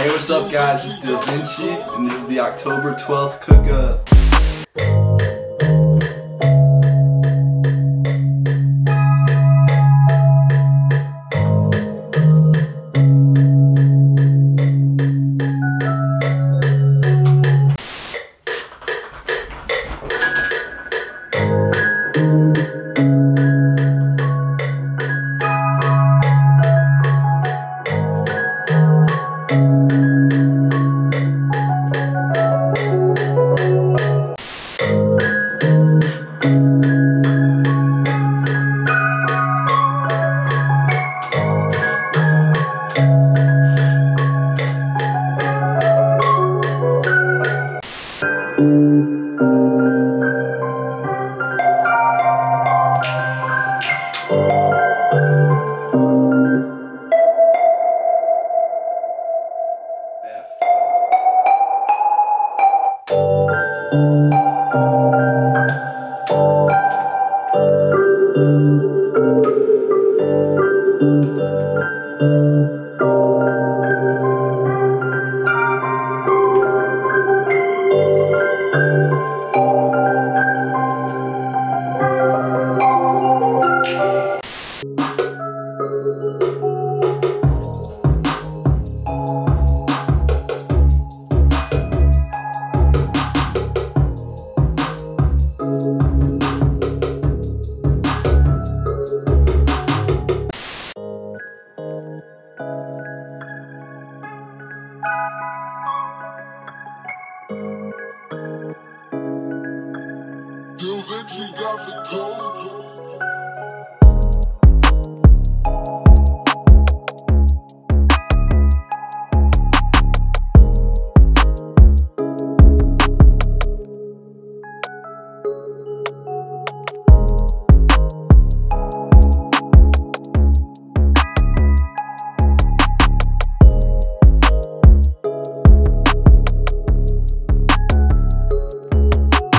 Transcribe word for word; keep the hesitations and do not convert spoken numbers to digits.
Hey, what's up guys? It's Dylvinci and this is the October twelfth cook-up.